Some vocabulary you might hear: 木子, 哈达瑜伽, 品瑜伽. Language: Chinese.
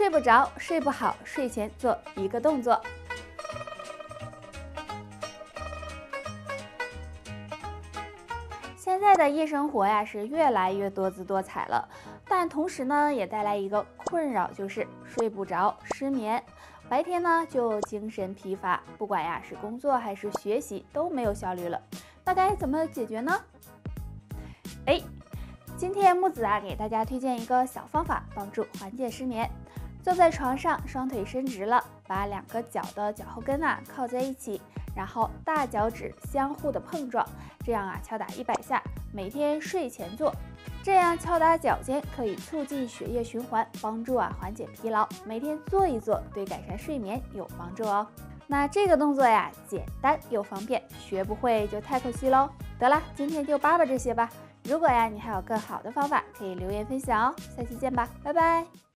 睡不着、睡不好，睡前做一个动作。 现在的夜生活呀，是越来越多姿多彩了，但同时呢，也带来一个困扰，就是睡不着、失眠。白天呢，就精神疲乏，不管呀是工作还是学习都没有效率了。那该怎么解决呢？哎，今天木子啊给大家推荐一个小方法，帮助缓解失眠。坐在床上，双腿伸直了，把两个脚的脚后跟啊靠在一起。 然后大脚趾相互的碰撞，这样啊敲打100下，每天睡前做，这样敲打脚尖可以促进血液循环，帮助啊缓解疲劳。每天做一做，对改善睡眠有帮助哦。那这个动作呀，简单又方便，学不会就太可惜喽。得了，今天就叭叭这些吧。如果呀你还有更好的方法，可以留言分享哦。下期见吧，拜拜。